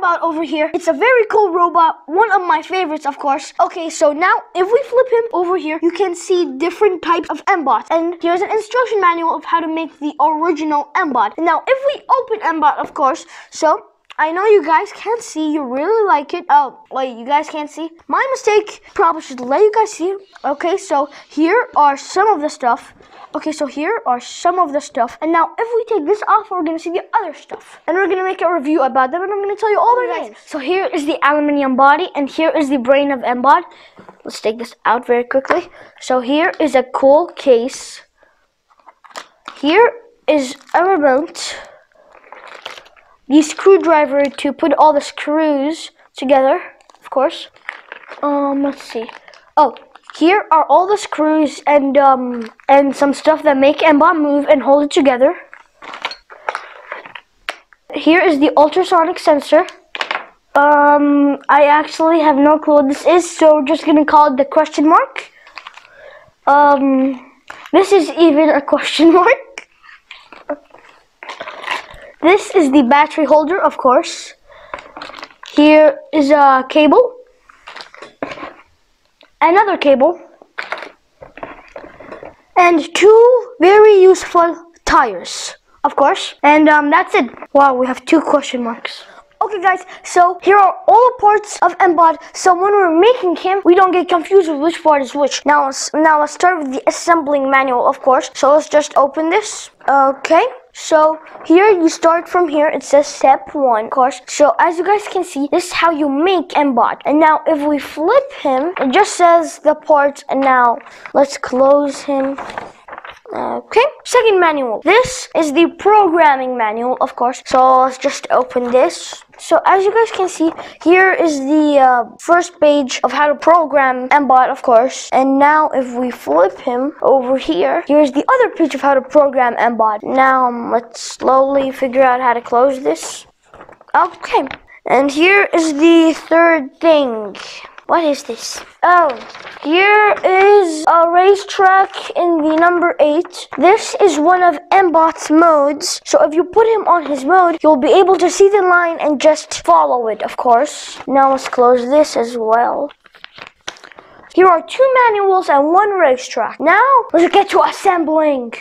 mBot over here. It's a very cool robot, one of my favorites, of course. Okay, so now if we flip him over here, you can see different types of mBots. And here's an instruction manual of how to make the original mBot. Now, if we open mBot, of course, so I know you guys can't see, you really like it. Oh, wait, you guys can't see? My mistake, probably should let you guys see. Okay, so here are some of the stuff. Okay, so here are some of the stuff. And now, if we take this off, we're gonna see the other stuff. And we're gonna make a review about them, and I'm gonna tell you all their names. So here is the aluminum body, and here is the brain of mBot. Let's take this out very quickly. So here is a cool case. Here is a remote. The screwdriver to put all the screws together, of course. Let's see. Oh, here are all the screws and some stuff that make mBot move and hold it together. Here is the ultrasonic sensor. I actually have no clue what this is, so we're just gonna call it the question mark. This is even a question mark. This is the battery holder, of course. Here is a cable. Another cable. And two very useful tires, of course. And that's it. Wow, we have two question marks. Okay guys, so here are all the parts of mBot, so when we're making him, we don't get confused with which part is which. Now let's start with the assembling manual, of course. So let's just open this. Okay, so here you start from here. It says step 1, of course. So as you guys can see, this is how you make mBot. And now if we flip him, it just says the parts. And now let's close him. Okay, second manual. This is the programming manual, of course. So let's just open this. So as you guys can see, here is the first page of how to program mBot, of course. And now if we flip him over here, here's the other page of how to program mBot. Now let's slowly figure out how to close this. Okay, and here is the third thing. What is this? Oh, here is a racetrack in the number 8. This is one of mBot's modes. So if you put him on his mode, you'll be able to see the line and just follow it, of course. Now let's close this as well. Here are 2 manuals and 1 racetrack. Now let's get to assembling.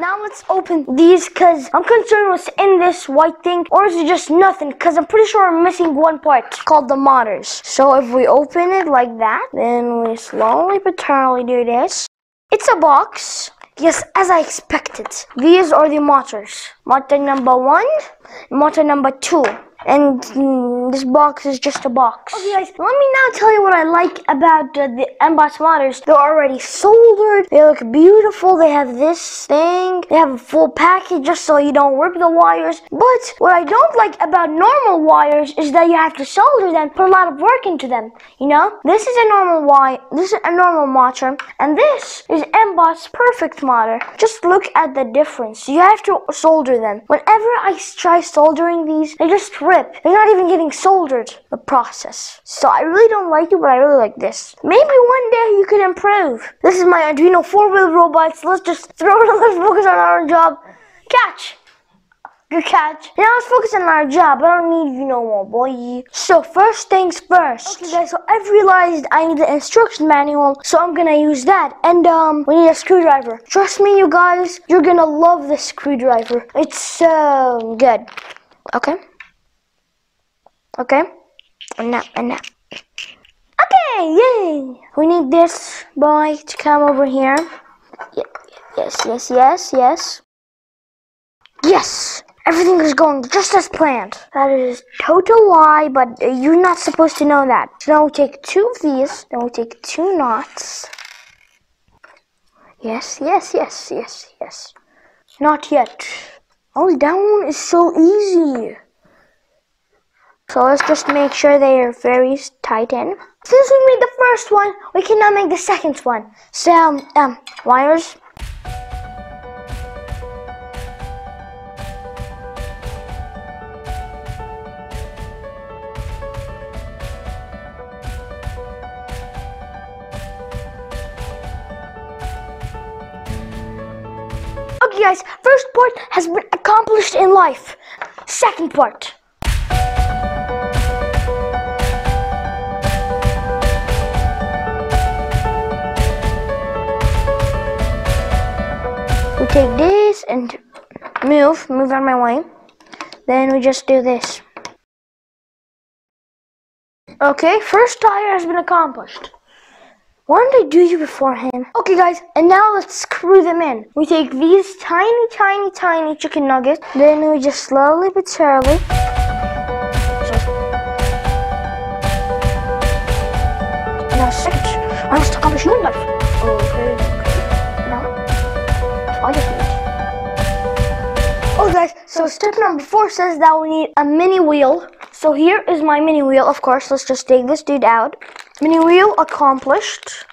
Now let's open these because I'm concerned what's in this white thing, or is it just nothing, because I'm pretty sure I'm missing one part called the modders. So if we open it like that, then we slowly but surely do this. It's a box. Yes, as I expected. These are the motors. Motor number 1, motor number 2. And this box is just a box. Okay guys, let me now tell you what I like about the mBot motors. They're already soldered. They look beautiful. They have this thing. They have a full package just so you don't rip the wires. But what I don't like about normal wires is that you have to solder them, put a lot of work into them. You know, this is a normal wire. This is a normal motor, and this is mBot's perfect motor. Just look at the difference. You have to solder them. Whenever I try soldering these, they just rip. They're not even getting soldered, the process. So I really don't like it, but I really like this. Maybe one day you can improve. This is my Arduino 4-wheel robot, so let's just throw it and let's focus on our job. Catch! Good catch. Now let's focus on our job. I don't need you no more, boy. So first things first. Okay guys, so I've realized I need the instruction manual, so I'm gonna use that. And we need a screwdriver. Trust me you guys, you're gonna love this screwdriver. It's so good. Okay. Okay, enough. Okay, yay! We need this boy to come over here. Yes. Yes! Everything is going just as planned. That is a total lie, but you're not supposed to know that. So now we take 2 of these, then we take 2 knots. Yes. Not yet. Oh, that one is so easy. So let's just make sure they are very tight in. Since we made the first one, we cannot make the second one. So, wires. Okay guys, first part has been accomplished in life. Second part. take this and move out of my way. Then we just do this. Okay, first tire has been accomplished. Why don't I do you beforehand? Okay guys, and now let's screw them in. We take these tiny chicken nuggets, then we just slowly but surely. Now search. I must accomplish your life. Okay. Now, I just need. Oh guys, so step number 4 says that we need a mini wheel. So here is my mini wheel, of course. Let's just take this dude out. Mini wheel accomplished.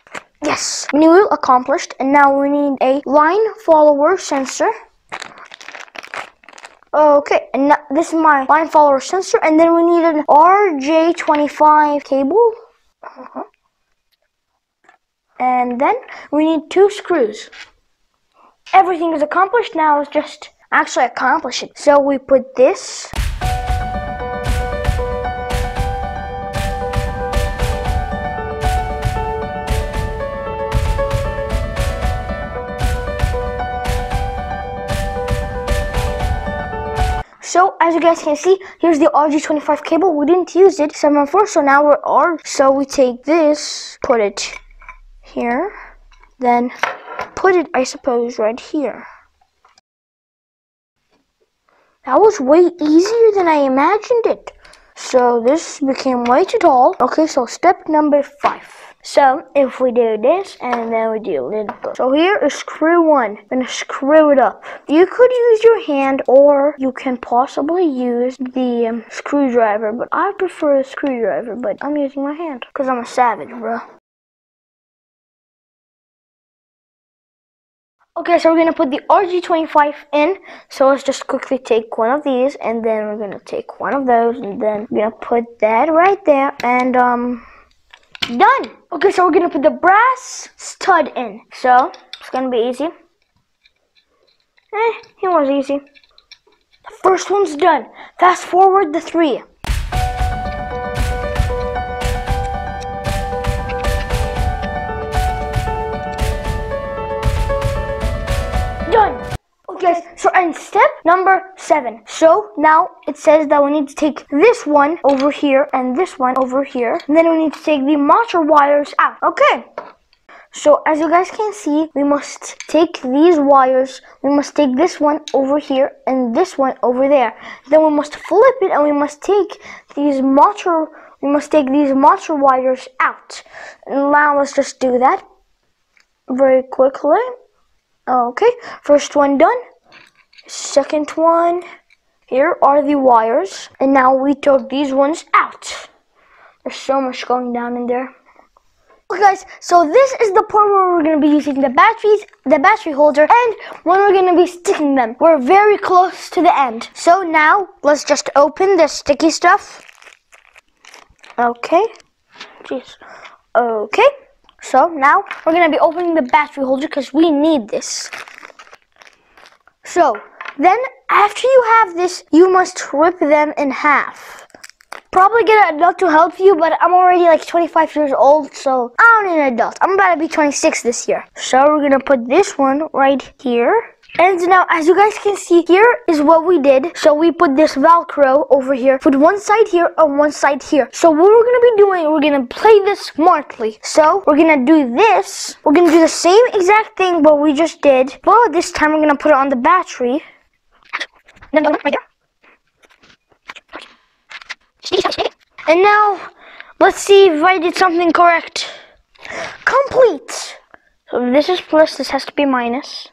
Yes, mini wheel accomplished. And now we need a line follower sensor. Okay, and this is my line follower sensor. And then we need an RJ25 cable. And then we need 2 screws. Everything is accomplished. Now it's just actually accomplish it. So we put this. So, as you guys can see, here's the RJ25 cable. We didn't use it, 714, so now we're R. So we take this, put it here, then put it, I suppose, right here. That was way easier than I imagined it. So this became way too tall. Okay, so step number 5. So, if we do this, and then we do a little bit. So here is screw 1. I'm gonna screw it up. You could use your hand, or you can possibly use the screwdriver, but I prefer a screwdriver, but I'm using my hand, because I'm a savage, bro. Okay, so we're gonna put the RJ25 in. So let's just quickly take one of these, and then we're gonna take one of those, and then we're gonna put that right there, and done. Okay, so we're gonna put the brass stud in. So it's gonna be easy. It was easy. The first one's done. Fast forward the 3. Done. Okay, so and step number 7. So now it says that we need to take this one over here and this one over here. And then we need to take the motor wires out. Okay. So as you guys can see, we must take these wires. We must take this one over here and this one over there. Then we must flip it and we must take these motor wires out. And now let's just do that very quickly. Okay, first one done. Second one, here are the wires, and now we took these ones out. There's so much going down in there. Okay guys, so this is the part where we're going to be using the batteries, the battery holder, and when we're going to be sticking them. We're very close to the end. So now, let's just open the sticky stuff. Okay. Jeez. Okay. So now, we're going to be opening the battery holder because we need this. So, then, after you have this, you must rip them in half. Probably get an adult to help you, but I'm already like 25 years old, so I don't need an adult. I'm about to be 26 this year. So we're gonna put this one right here. And now, as you guys can see, here is what we did. So we put this Velcro over here, put one side here and one side here. So what we're gonna be doing, we're gonna play this smartly. So we're gonna do this. We're gonna do the same exact thing what we just did, but this time we're gonna put it on the battery. And now, let's see if I did something correct. Complete. So this is plus, this has to be minus.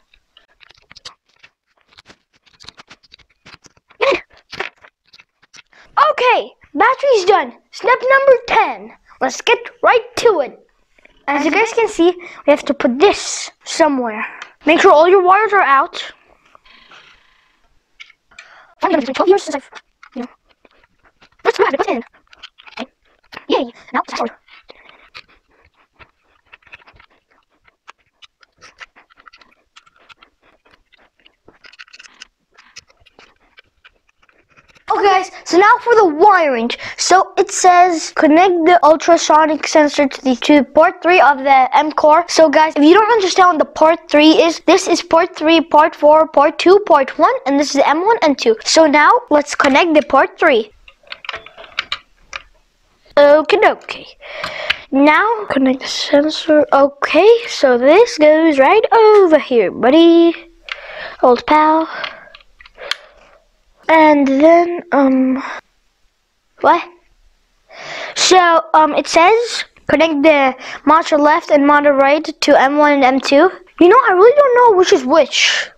Okay, battery's done. Step number 10. Let's get right to it. As you guys can see, we have to put this somewhere. Make sure all your wires are out. I'm gonna be 12 years since I've, let's grab it, put it in. Okay. Yay, now it's hard. Okay guys, so now for the wiring. So it says connect the ultrasonic sensor to the port 3 of the M core. So guys, if you don't understand what the port 3 is, this is port 3, port 4, port 2, port 1, and this is M1 and 2. So now let's connect the port 3. Okie dokie. Now connect the sensor. Okay, so this goes right over here, buddy, old pal. And then what? So it says connect the monitor left and monitor right to M1 and M2. You know, I really don't know which is which.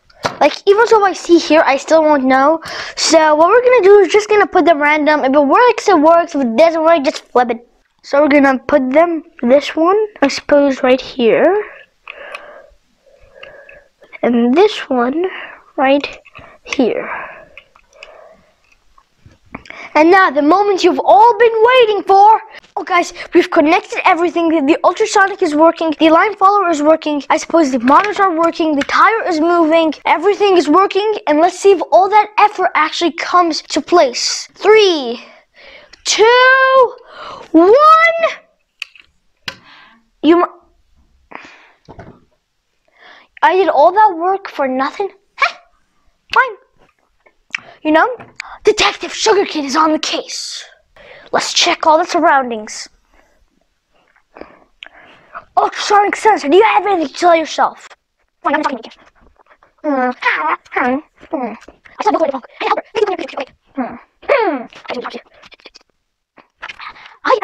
Like, even so I see here, I still won't know. So what we're gonna do is just gonna put them random. If it works, it works. If it doesn't work, just flip it. So we're gonna put them, this one, I suppose, right here. And this one right here. And now the moment you've all been waiting for. Oh guys, we've connected everything. The ultrasonic is working, the line follower is working, I suppose the monitors are working, the tire is moving, everything is working, and let's see if all that effort actually comes to place. 3, 2, 1. I did all that work for nothing? Heh, fine. You know, Detective Sugarcane is on the case. Let's check all the surroundings. Ultrasonic sensor, do you have anything to tell yourself? I am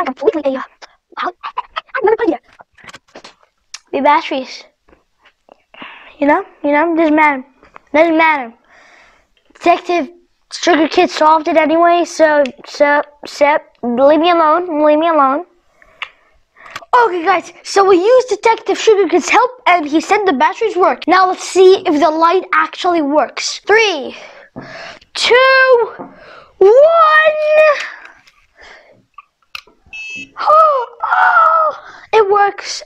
completely the batteries. You know, doesn't matter. Detective Sugar Kid solved it anyway, so, leave me alone. Okay guys, so we used Detective Sugar Kid's help and he said the batteries work. Now let's see if the light actually works. 3, 2, 1. Oh, it works.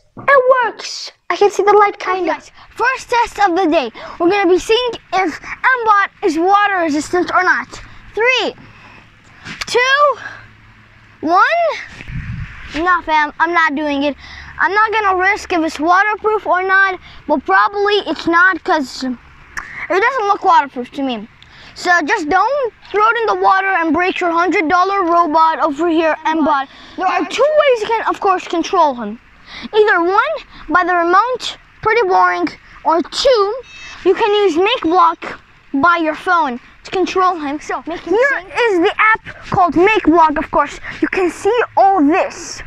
I can see the light kind of. First test of the day. We're going to be seeing if mBot is water resistant or not. 3, 2, 1. No fam, I'm not doing it. I'm not going to risk if it's waterproof or not. Well, probably it's not because it doesn't look waterproof to me. So just don't throw it in the water and break your $100 robot over here, mBot. There are 2 ways you can, of course, control him. Either 1, by the remote, pretty boring, or 2, you can use MakeBlock by your phone to control him. So here is the app called MakeBlock, of course. You can see all this.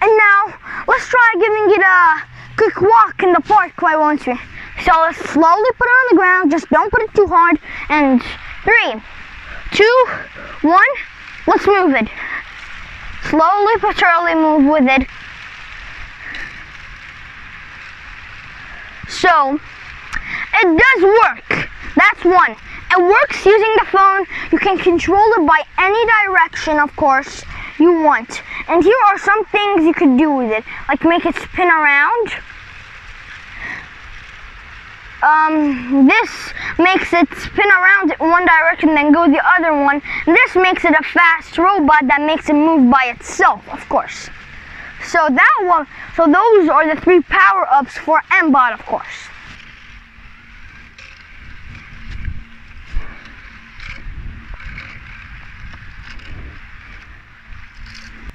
And now, let's try giving it a quick walk in the park, why won't we? So let's slowly put it on the ground, just don't put it too hard, and 3, 2, 1, let's move it. Slowly but surely move with it. So, it does work, that's 1. It works using the phone, you can control it by any direction, of course, you want. And here are some things you could do with it, like make it spin around. This makes it spin around in one direction, then go the other one. This makes it a fast robot that makes it move by itself, of course. So that one. So those are the 3 power-ups for mBot, of course.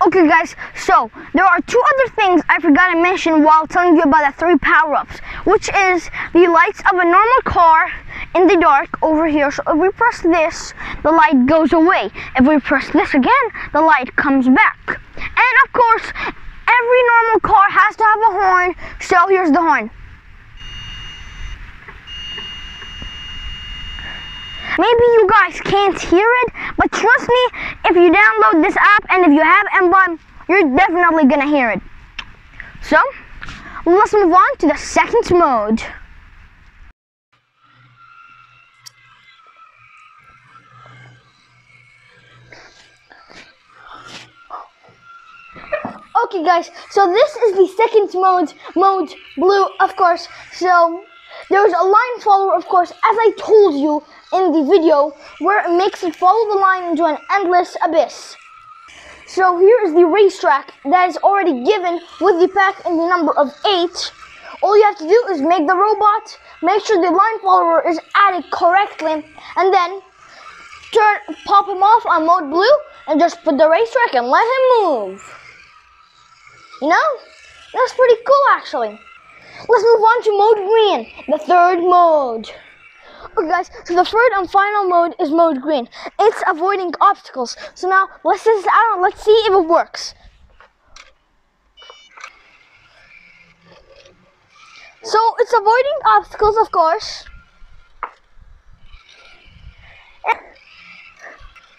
Okay guys, so there are 2 other things I forgot to mention while telling you about the 3 power-ups, which is the lights of a normal car in the dark over here. So if we press this, the light goes away. If we press this again, the light comes back. And of course, every normal car has to have a horn, so here's the horn. Maybe you guys can't hear it, but trust me, if you download this app and if you have mBot, you're definitely gonna hear it. So, let's move on to the second mode. Okay guys, so this is the second mode blue, of course. So, there's a line follower, of course, as I told you in the video, where it makes it follow the line into an endless abyss. So here is the racetrack that is already given with the pack and the number of 8. All you have to do is make the robot, make sure the line follower is added correctly, and then pop him off on mode blue and just put the racetrack and let him move. You know? That's pretty cool actually. Let's move on to mode green, the third mode. Okay guys, so the third and final mode is mode green. It's avoiding obstacles. So now let's test this out and let's see if it works. So it's avoiding obstacles, of course.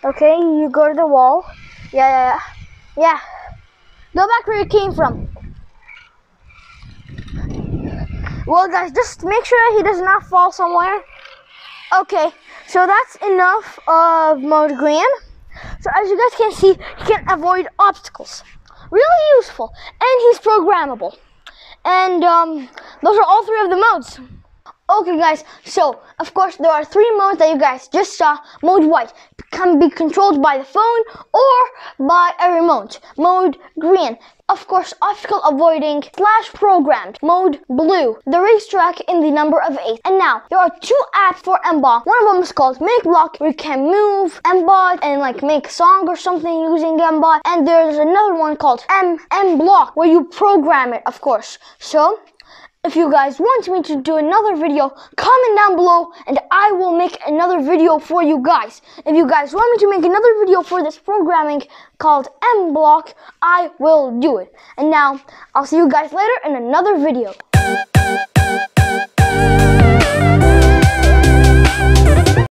Okay, you go to the wall. Yeah. Go back where you came from. Well guys, just make sure he does not fall somewhere. Okay, so that's enough of mode green. So as you guys can see, he can avoid obstacles. Really useful, and he's programmable. And those are all three of the modes. Okay guys, so of course there are three modes that you guys just saw. Mode white can be controlled by the phone or by a remote. Mode green, of course, obstacle avoiding / programmed. Mode blue, the racetrack in the number of 8. And now there are 2 apps for mBot. One of them is called MakeBlock, where you can move mBot and like make a song or something using mBot. And there's another one called mBlock, where you program it, of course. So if you guys want me to do another video, comment down below and I will make another video for you guys. If you guys want me to make another video for this programming called mBlock, I will do it. And now, I'll see you guys later in another video.